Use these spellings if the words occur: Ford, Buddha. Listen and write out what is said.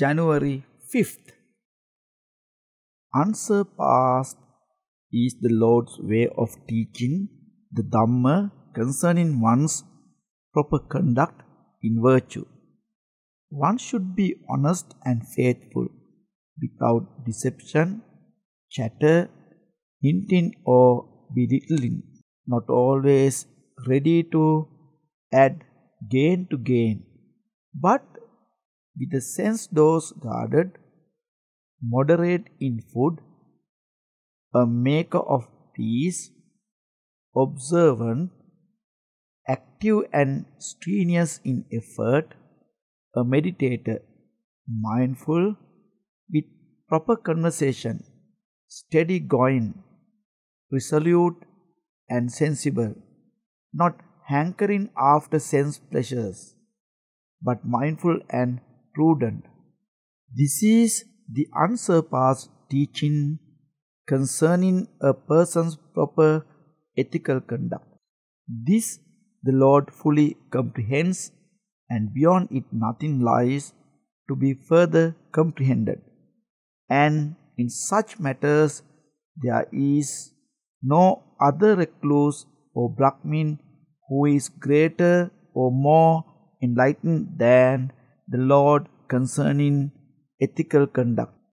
January 5th. Unsurpassed is the Lord's way of teaching the Dhamma concerning one's proper conduct in virtue. One should be honest and faithful, without deception, chatter, hinting or belittling, not always ready to add gain to gain, but with a sense dose guarded, moderate in food, a maker of peace, observant, active and strenuous in effort, a meditator, mindful, with proper conversation, steady going, resolute and sensible, not hankering after sense pleasures, but mindful and prudent. This is the unsurpassed teaching concerning a person's proper ethical conduct. This the Lord fully comprehends, and beyond it nothing lies to be further comprehended. And in such matters there is no other recluse or Brahmin who is greater or more enlightened than the Lord concerning ethical conduct.